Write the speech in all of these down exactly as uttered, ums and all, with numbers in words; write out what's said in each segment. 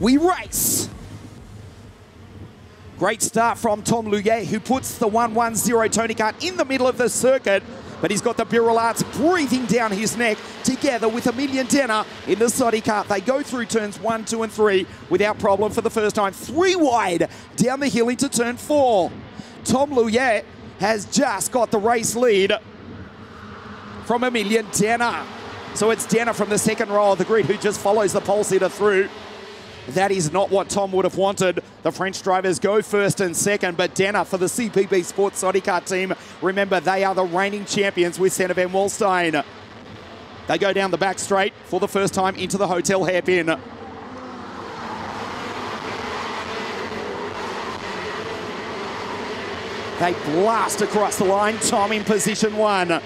we race. Great start from Tom Leuillet, who puts the one one zero Tony Kart in the middle of the circuit, but he's got the Birel A R T breathing down his neck, together with Emilien Denner in the Sodi Kart. They go through turns one, two, and three without problem for the first time. Three wide down the hill into turn four. Tom Leuillet has just got the race lead from Emilien Denner. So it's Denner from the second row of the grid who just follows the pole sitter through. That is not what Tom would have wanted. The French drivers go first and second, but Denner for the C P B Sports Sodi Kart team, remember, they are the reigning champions with Senna van Wallstein. They go down the back straight for the first time into the hotel hairpin. They blast across the line. Tom in position one.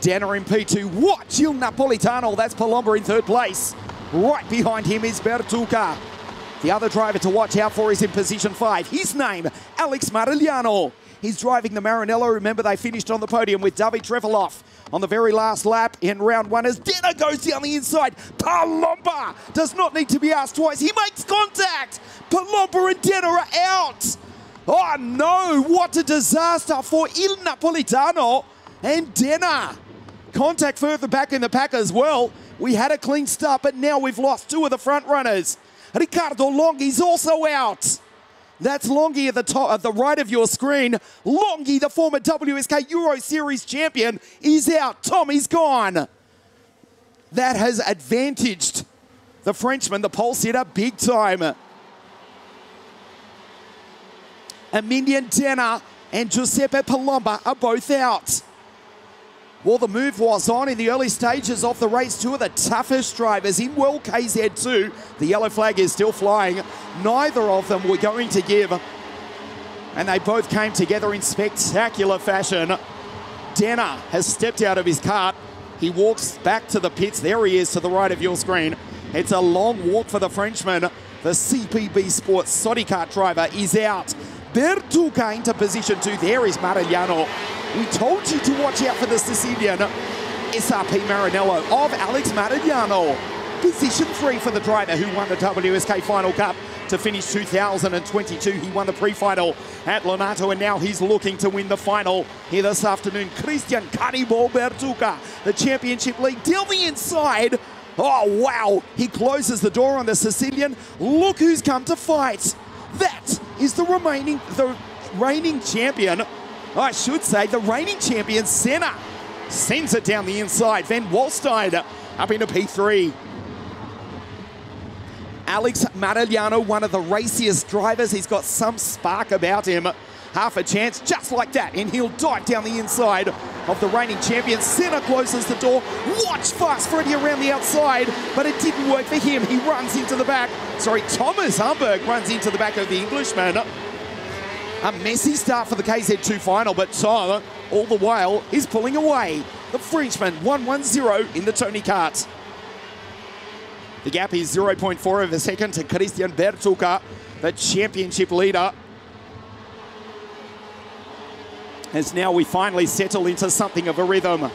Denner in P two. What? Il Napolitano. That's Palomba in third place. Right behind him is Bertucca. The other driver to watch out for is in position five. His name, Alex Marigliano. He's driving the Marinello. Remember, they finished on the podium with Davide Treveloff on the very last lap in round one as Denner goes down the inside. Palomba does not need to be asked twice. He makes contact. Palomba and Denner are out. Oh, no. What a disaster for Il Napolitano and Denner. Contact further back in the pack as well. We had a clean start, but now we've lost two of the front runners. Ricardo Longhi's also out. That's Longhi at the top, at the right of your screen. Longhi, the former W S K Euro Series champion, is out. Tommy's gone. That has advantaged the Frenchman, the pole sitter, big time. Emilien Denner and Giuseppe Palomba are both out. Well, the move was on in the early stages of the race. Two of the toughest drivers in World K Z two. The yellow flag is still flying. Neither of them were going to give. And they both came together in spectacular fashion. Denner has stepped out of his cart. He walks back to the pits. There he is to the right of your screen. It's a long walk for the Frenchman. The C P B Sports Sodi Kart driver is out. Bertucca into position two. There is Marigliano. We told you to watch out for the Sicilian S R P Marinello of Alex Marigliano. Position three for the driver who won the W S K Final Cup to finish two thousand twenty-two. He won the pre-final at Lonato, and now he's looking to win the final here this afternoon. Christian Cannibal Bertucca, the championship lead, down the inside. Oh, wow. He closes the door on the Sicilian. Look who's come to fight. That is the remaining, the reigning champion. I should say the reigning champion, Senna, sends it down the inside. Van Wallstein up into P three. Alex Marigliano, one of the raciest drivers. He's got some spark about him. Half a chance, just like that, and he'll dive down the inside of the reigning champion. Senna closes the door. Watch fast Freddy around the outside, but it didn't work for him. He runs into the back. Sorry, Thomas Humberg runs into the back of the Englishman. A messy start for the K Z two final, but Tom, all the while, is pulling away. The Frenchman, one one zero in the Tony Kart. The gap is zero point four of a second to Christian Bertucca, the championship leader. As now we finally settle into something of a rhythm.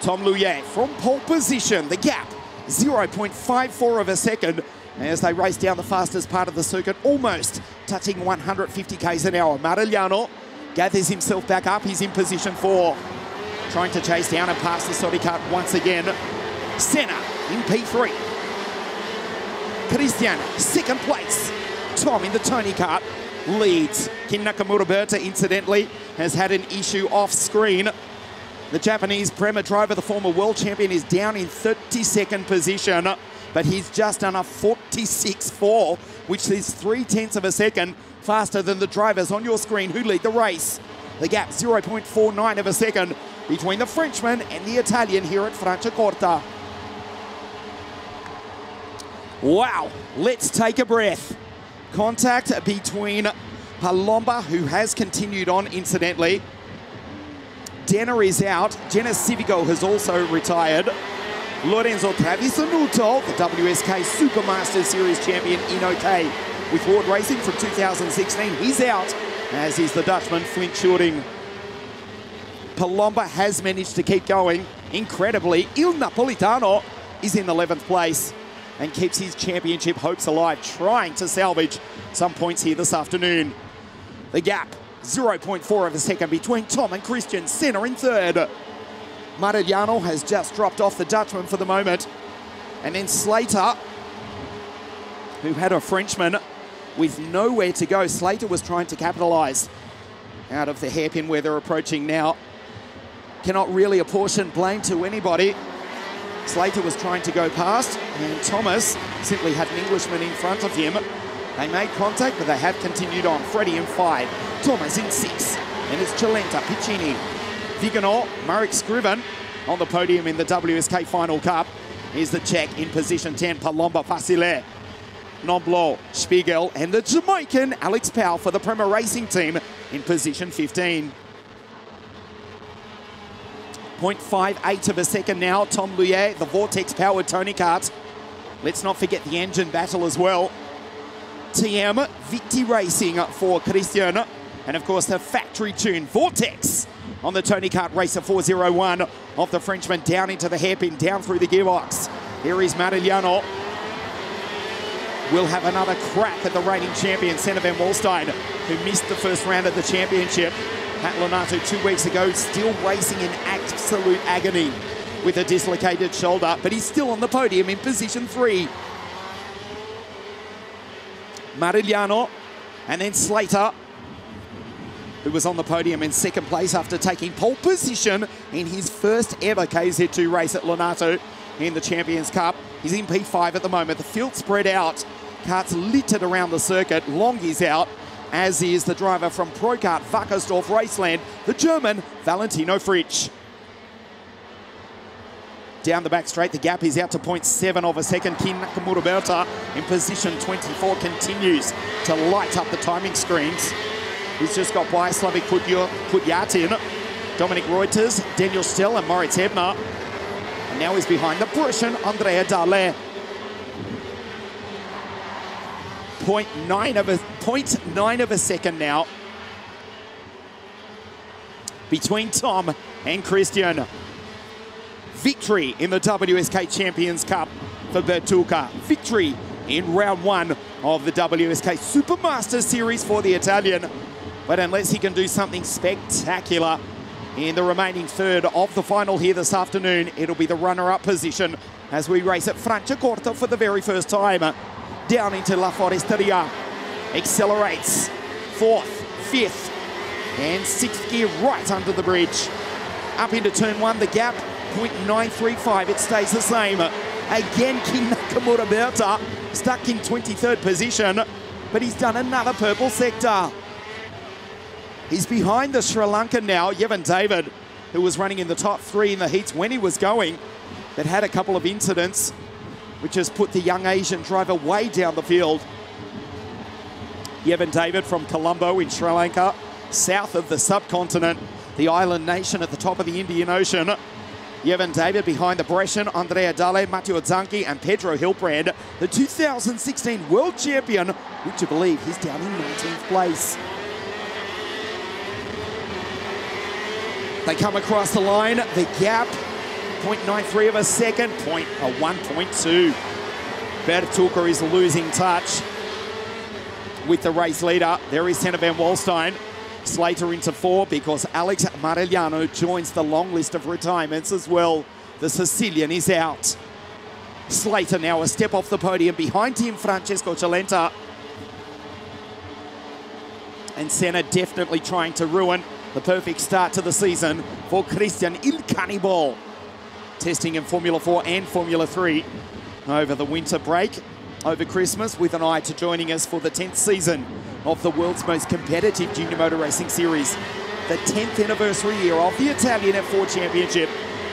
Tom Leuillet from pole position. The gap, zero point five four of a second. As they race down the fastest part of the circuit, almost touching one hundred fifty k's an hour. Marigliano gathers himself back up. He's in position four, trying to chase down and pass the Sodi Kart once again. Senna in P three. Christian, second place. Tom in the Tony Kart leads. Kean Nakamura Berta, incidentally, has had an issue off screen. The Japanese Prema driver, the former world champion, is down in thirty-second position. But he's just done a forty-six four, which is three-tenths of a second faster than the drivers on your screen who lead the race. The gap, zero point four nine of a second between the Frenchman and the Italian here at Franciacorta. Wow, let's take a breath. Contact between Palomba, who has continued on, incidentally. Denner is out. Dennis Civigo has also retired. Lorenzo Travisanuto, the W S K Supermaster Series champion in OK with Ward Racing from two thousand sixteen. He's out, as is the Dutchman, Flint Schuring. Palomba has managed to keep going. Incredibly, Il Napolitano is in eleventh place. and keeps his championship hopes alive, trying to salvage some points here this afternoon. The gap, zero point four of a second between Tom and Christian. Senna in third. Marigliano has just dropped off the Dutchman for the moment. And then Slater, who had a Frenchman with nowhere to go. Slater was trying to capitalise out of the hairpin where they're approaching now. Cannot really apportion blame to anybody. Slater was trying to go past, and Thomas simply had an Englishman in front of him. They made contact, but they have continued on. Freddie in five, Thomas in six, and it's Celenta, Piccini, Viganò, Marek Scriven on the podium in the W S K Final Cup. Here's the Czech in position ten, Palomba, Facile, Noblo, Spiegel, and the Jamaican Alex Powell for the Prema Racing team in position fifteen. zero point five eight of a second now. Tom Leuillet, the Vortex-powered Tony Kart. Let's not forget the engine battle as well. T M Vitti Racing for Christian. And of course the factory-tuned Vortex on the Tony Kart Racer four oh one. Off the Frenchman, down into the hairpin, down through the gearbox. Here is Marigliano. We'll have another crack at the reigning champion, Senna van Wallstein, who missed the first round of the championship at Lonato two weeks ago, still racing in absolute agony with a dislocated shoulder, but he's still on the podium in position three. Marigliano, and then Slater, who was on the podium in second place after taking pole position in his first ever K Z two race at Lonato in the Champions Cup. He's in P five at the moment. The field spread out, karts littered around the circuit. Longhi's out, as is the driver from ProKart, Wackersdorf Raceland, the German Valentino Fritsch. Down the back straight, the gap is out to zero point seven of a second. Kean Nakamura Berta in position twenty-four continues to light up the timing screens. He's just got by Slavik Kudyatin, Dominic Reuters, Daniel Stell and Moritz Hebner. And now he's behind the Prussian Andrea Dalè. zero point nine of a second now between Tom and Christian. Victory in the W S K Champions Cup for Bertucca. Victory in round one of the W S K Supermaster Series for the Italian. But unless he can do something spectacular in the remaining third of the final here this afternoon, it'll be the runner-up position as we race at Franciacorta for the very first time. Down into La Foresteria, accelerates, fourth, fifth, and sixth gear right under the bridge. Up into turn one, the gap, zero point nine three five, it stays the same. Again, Kean Nakamura Berta stuck in twenty-third position, but he's done another purple sector. He's behind the Sri Lankan now, Yevon David, who was running in the top three in the heats when he was going, but had a couple of incidents, which has put the young Asian driver way down the field. Yevon David from Colombo in Sri Lanka, south of the subcontinent, the island nation at the top of the Indian Ocean. Yevon David behind the Brescian, Andrea Dalè, Matteo Zanchi and Pedro Hilprecht, the two thousand sixteen world champion, which you believe he's down in nineteenth place. They come across the line, the gap, zero point nine three of a second, point, a one point two. Bertucca is losing touch with the race leader. There is Senna van Wallstein. Slater into four because Alex Marigliano joins the long list of retirements as well. The Sicilian is out. Slater now a step off the podium. Behind him, Francesco Celenta. And Senna definitely trying to ruin the perfect start to the season for Christian Il Cannibale. Testing in Formula four and Formula three over the winter break, over Christmas, with an eye to joining us for the tenth season of the world's most competitive junior motor racing series. The tenth anniversary year of the Italian F four Championship,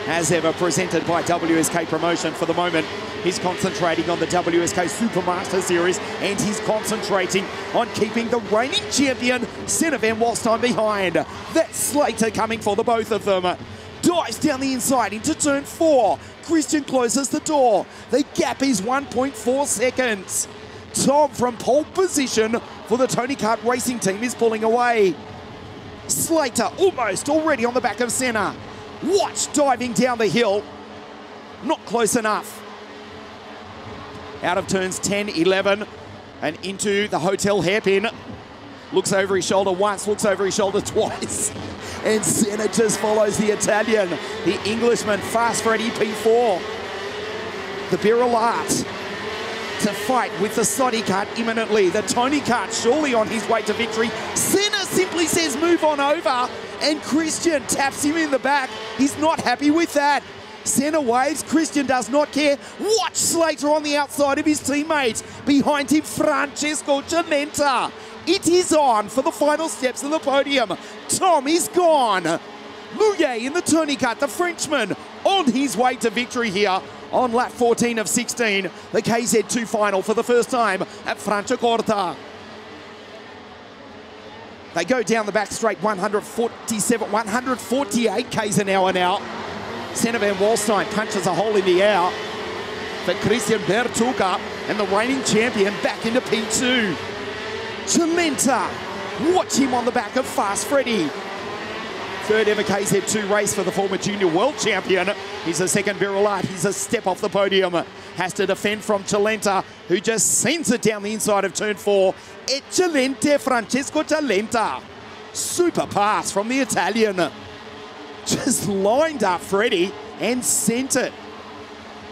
as ever presented by W S K Promotion. For the moment, he's concentrating on the W S K Supermaster Series, and he's concentrating on keeping the reigning champion, Senna van Wallstein, behind. That's Slater coming for the both of them. Dives down the inside into turn four. Christian closes the door. The gap is one point four seconds. Tom from pole position for the Tony Kart Racing team is pulling away. Slater almost already on the back of Senna. Watch diving down the hill. Not close enough. out of turns ten, eleven, and into the hotel hairpin. Looks over his shoulder once, looks over his shoulder twice. And Senna just follows the Italian, the Englishman, fast for an E P four. The Birel A R T to fight with the Sodi Kart imminently. The Tony Kart surely on his way to victory. Senna simply says move on over, and Christian taps him in the back. He's not happy with that. Senna waves, Christian does not care. Watch Slater on the outside of his teammates. Behind him, Francesco Celenta. It is on for the final steps of the podium. Tom is gone. Leuillet in the Tony Kart, the Frenchman, on his way to victory here on lap fourteen of sixteen. The K Z two final for the first time at Franciacorta. They go down the back straight, one forty-seven, one forty-eight k's an hour now. Senna van Wallstein punches a hole in the air for Christian Bertucca, and the reigning champion back into P two. Celenta, watch him on the back of Fast Freddy. Third ever K Z two race for the former junior world champion. He's the second Birel A R T. He's a step off the podium. Has to defend from Celenta, who just sends it down the inside of turn four. Eccellente Francesco Celenta. Super pass from the Italian. Just lined up Freddy and sent it.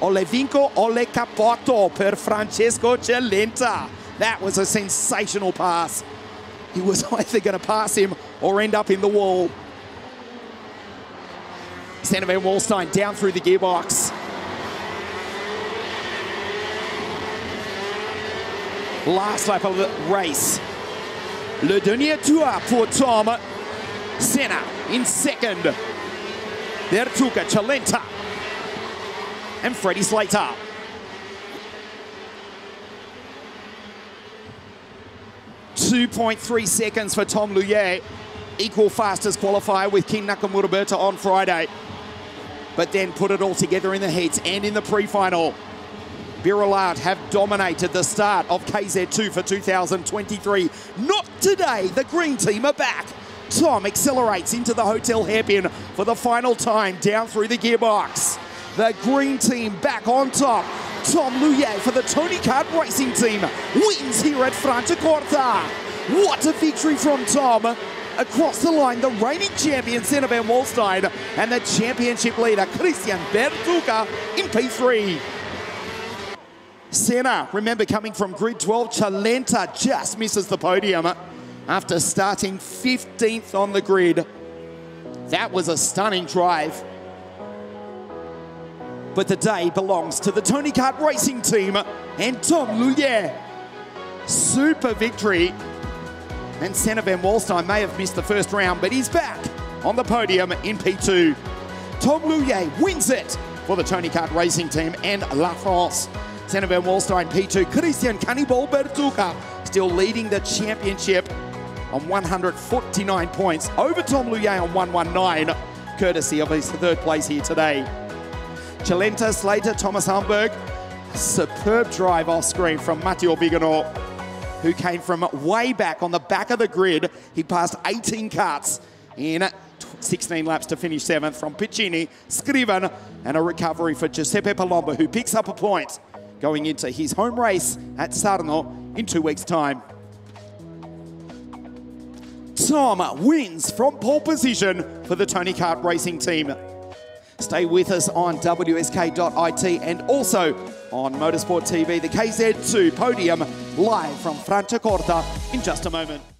Ole vinco, ole capoto per Francesco Celenta. That was a sensational pass. He was either going to pass him or end up in the wall. Senna van Wallstein down through the gearbox. Last lap of the race. Le dernier tour for Tom. Senna in second. Bertucca, Celenta, and Freddie Slater. two point three seconds for Tom Leuillet, equal fastest qualifier with Kean Nakamura Berta on Friday. But then put it all together in the heats and in the pre-final. Birel A R T have dominated the start of K Z two for two thousand twenty-three. Not today, the green team are back. Tom accelerates into the hotel hairpin for the final time down through the gearbox. The green team back on top. Tom Leuillet for the Tony Kart Racing team wins here at Franciacorta. What a victory from Tom. Across the line, the reigning champion Senna van Wallstein and the championship leader Christian Bertucca in P three. Senna, remember, coming from grid twelve, Celenta just misses the podium after starting fifteenth on the grid. That was a stunning drive. But the day belongs to the Tony Kart Racing team and Tom Leuillet. Super victory. And Senna van Wallstein may have missed the first round, but he's back on the podium in P two. Tom Leuillet wins it for the Tony Kart Racing team and La France. Senna van Wallstein P two, Christian Cannibal Bertucca still leading the championship on one hundred forty-nine points over Tom Leuillet on one nineteen, courtesy of his third place here today. Celenta, Slater, Thomas Humberg. A superb drive off screen from Matteo Viganò, who came from way back on the back of the grid. He passed eighteen karts in sixteen laps to finish seventh from Piccini, Scriven, and a recovery for Giuseppe Palomba, who picks up a point going into his home race at Sarno in two weeks' time. Tom wins from pole position for the Tony Kart Racing team. Stay with us on W S K dot I T and also on Motorsport T V, the K Z two podium live from Franciacorta in just a moment.